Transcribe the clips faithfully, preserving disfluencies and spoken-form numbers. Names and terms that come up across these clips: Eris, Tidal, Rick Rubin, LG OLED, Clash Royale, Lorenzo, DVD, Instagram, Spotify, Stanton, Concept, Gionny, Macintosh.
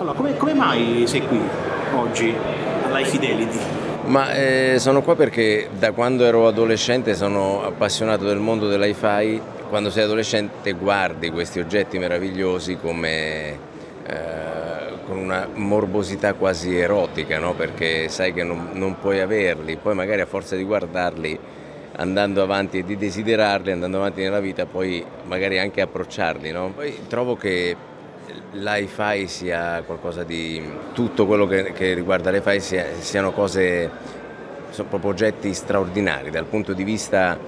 Allora, come, come mai sei qui oggi alla Fidelity? Ma eh, sono qua perché da quando ero adolescente sono appassionato del mondo dell'hi-fi. Quando sei adolescente guardi questi oggetti meravigliosi come, eh, con una morbosità quasi erotica, no? Perché sai che non, non puoi averli, poi magari a forza di guardarli, andando avanti e di desiderarli, andando avanti nella vita, poi magari anche approcciarli, no? Poi trovo che l'hi-fi sia qualcosa di... tutto quello che, che riguarda l'hi-fi sia, siano cose, sono proprio oggetti straordinari dal punto di vista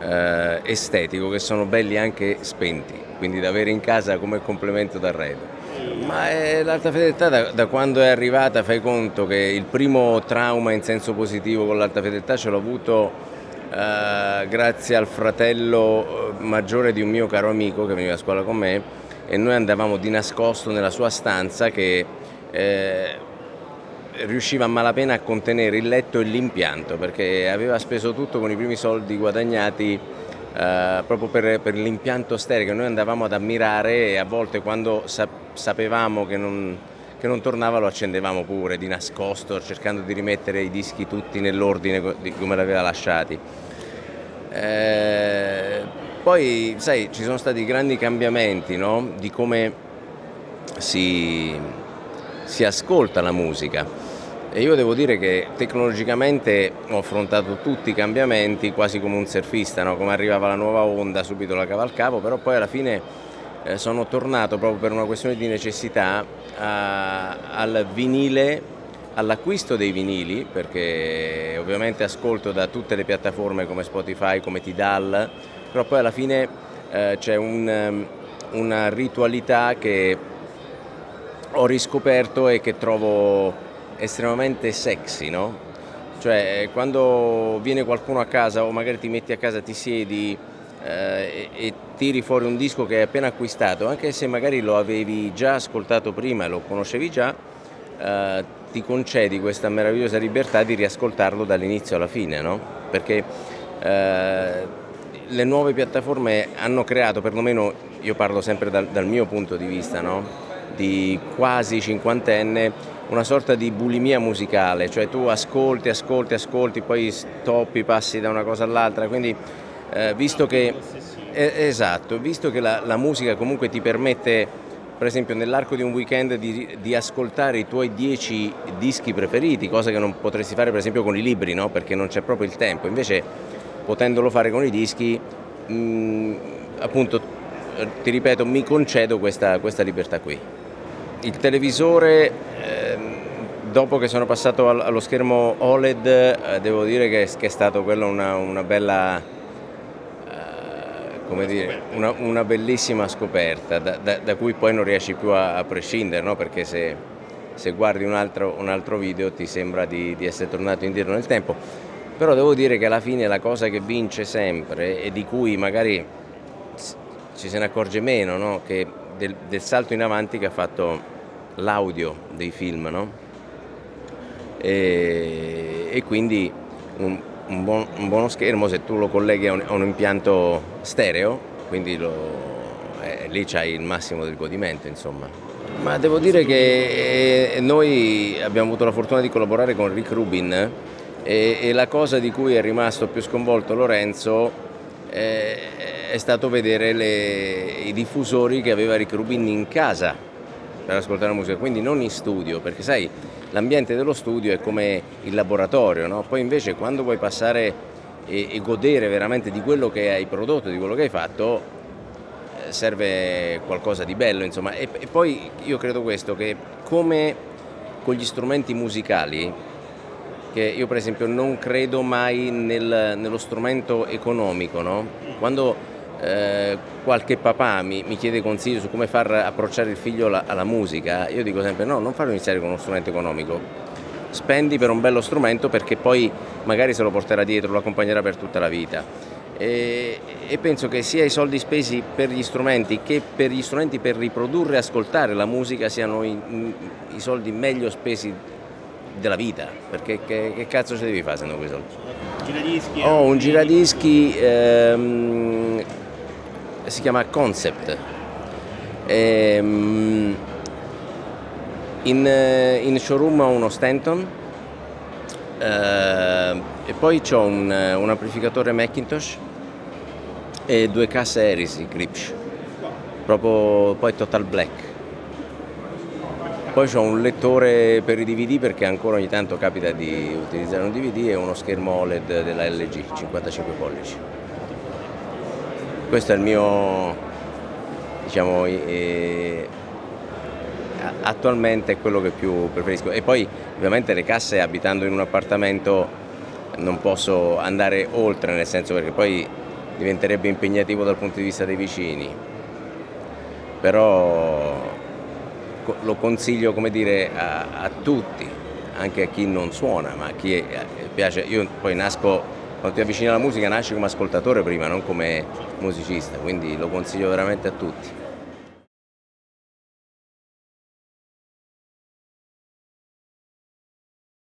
eh, estetico, che sono belli anche spenti, quindi da avere in casa come complemento d'arredo. Ma eh, l'alta fedeltà da, da quando è arrivata, fai conto che il primo trauma in senso positivo con l'alta fedeltà ce l'ho avuto Uh, grazie al fratello maggiore di un mio caro amico che veniva a scuola con me, e noi andavamo di nascosto nella sua stanza che eh, riusciva a malapena a contenere il letto e l'impianto, perché aveva speso tutto con i primi soldi guadagnati uh, proprio per, per l'impianto stereo che noi andavamo ad ammirare, e a volte quando sap- sapevamo che non, che non tornava lo accendevamo pure di nascosto, cercando di rimettere i dischi tutti nell'ordine di come l'aveva lasciati. Eh, poi sai, ci sono stati grandi cambiamenti, no? Di come si, si ascolta la musica, e io devo dire che tecnologicamente ho affrontato tutti i cambiamenti quasi come un surfista, no? Come arrivava la nuova onda subito la cavalcavo, però poi alla fine sono tornato proprio per una questione di necessità a, al vinile, all'acquisto dei vinili, perché ovviamente ascolto da tutte le piattaforme come Spotify, come Tidal, però poi alla fine eh, c'è un, una ritualità che ho riscoperto e che trovo estremamente sexy, no? Cioè quando viene qualcuno a casa, o magari ti metti a casa, ti siedi eh, e tiri fuori un disco che hai appena acquistato, anche se magari lo avevi già ascoltato prima e lo conoscevi già, eh, ti concedi questa meravigliosa libertà di riascoltarlo dall'inizio alla fine, no? Perché eh, le nuove piattaforme hanno creato, perlomeno io parlo sempre dal, dal mio punto di vista, no? Di quasi cinquantenne, una sorta di bulimia musicale, cioè tu ascolti, ascolti, ascolti, poi stoppi, passi da una cosa all'altra, quindi eh, visto che Esatto, visto che la, la musica comunque ti permette, per esempio nell'arco di un weekend, di, di ascoltare i tuoi dieci dischi preferiti, cosa che non potresti fare per esempio con i libri, no? Perché non c'è proprio il tempo, invece potendolo fare con i dischi, mh, appunto, ti ripeto, mi concedo questa, questa libertà qui. Il televisore, eh, dopo che sono passato allo schermo O L E D, eh, devo dire che, che è stato quella una, una bella... come dire, una, una bellissima scoperta da, da, da cui poi non riesci più a, a prescindere, no? Perché se, se guardi un altro, un altro video ti sembra di, di essere tornato indietro nel tempo. Però devo dire che alla fine la cosa che vince sempre, e di cui magari ci se ne accorge meno, no? Che del, del salto in avanti che ha fatto l'audio dei film, no? e, e quindi un, Un, buon, un buono schermo, se tu lo colleghi a un, a un impianto stereo, quindi lo, eh, lì c'hai il massimo del godimento, insomma. Ma devo dire che eh, noi abbiamo avuto la fortuna di collaborare con Rick Rubin, eh, e, e la cosa di cui è rimasto più sconvolto Lorenzo eh, è stato vedere le, i diffusori che aveva Rick Rubin in casa per ascoltare la musica, quindi non in studio, perché sai, l'ambiente dello studio è come il laboratorio, no? Poi invece quando vuoi passare e, e godere veramente di quello che hai prodotto, di quello che hai fatto, serve qualcosa di bello, insomma. E, e poi io credo questo, che come con gli strumenti musicali, che io per esempio non credo mai nel, nello strumento economico, no? Quando eh, qualche papà mi, mi chiede consigli su come far approcciare il figlio la, alla musica, io dico sempre no, non farlo iniziare con uno strumento economico, spendi per un bello strumento perché poi magari se lo porterà dietro, lo accompagnerà per tutta la vita, e, e penso che sia i soldi spesi per gli strumenti che per gli strumenti per riprodurre e ascoltare la musica siano i, i soldi meglio spesi della vita, perché che, che cazzo ci devi fare se non quei soldi? Giradischi? Oh, un giradischi ehm, si chiama Concept, ehm, In, in showroom ho uno Stanton, eh, e poi ho un, un amplificatore Macintosh e due casse Eris Grips, proprio poi total black. Poi ho un lettore per i D V D, perché ancora ogni tanto capita di utilizzare un D V D, e uno schermo O L E D della L G cinquantacinque pollici. Questo è il mio, diciamo, eh, attualmente è quello che più preferisco. E poi ovviamente le casse, abitando in un appartamento non posso andare oltre, nel senso, perché poi diventerebbe impegnativo dal punto di vista dei vicini, però lo consiglio, come dire, a, a tutti, anche a chi non suona, ma a chi piace. Io poi nasco, quando ti avvicini alla musica nasci come ascoltatore prima, non come musicista, quindi lo consiglio veramente a tutti.